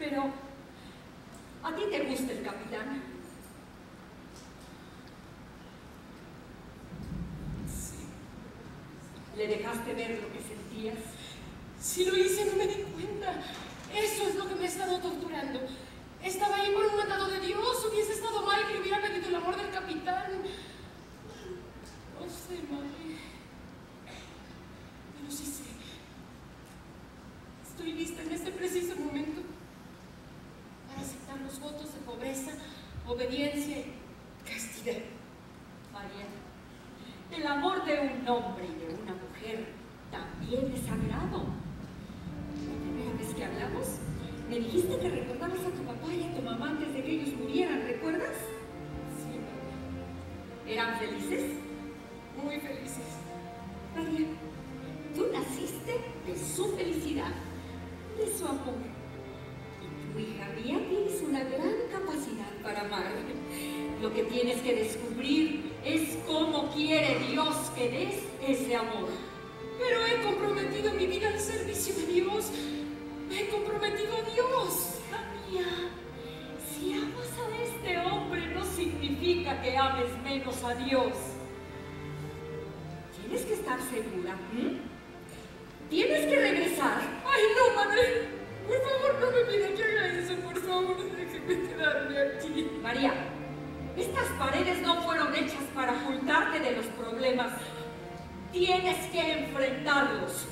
Pero, ¿a ti te gusta el capitán? Sí. ¿Le dejaste ver lo que sentías? Si lo hice, no me di cuenta. Eso es lo que me ha estado torturando. Estaba ahí por un mandado de Dios. Hubiese estado mal que le hubiera pedido el amor del capitán. No sé, madre. Pero sí sé. Estoy lista en este preciso momento para aceptar los votos de pobreza, obediencia y castidad. María, el amor de un hombre y de una mujer también es sagrado. La primera vez que hablamos, me dijiste que recordaras a tu papá y a tu mamá antes de que ellos murieran, ¿recuerdas? Sí, mamá. ¿Eran felices? Muy felices. María, tú naciste de su felicidad, de su amor. Y tu hija mía tienes una gran capacidad para amar. Lo que tienes que descubrir es cómo quiere Dios que des ese amor. Pero he comprometido mi vida al servicio de Dios. ¡Me he comprometido a Dios! ¡Mía! Si amas a este hombre, no significa que ames menos a Dios. Tienes que estar segura. Tienes que regresar. ¡Ay, no, madre! Por favor, no me pida que haga eso. Por favor, déjeme quedarme aquí. María, estas paredes no fueron hechas para ocultarte de los problemas. Tienes que enfrentarlos.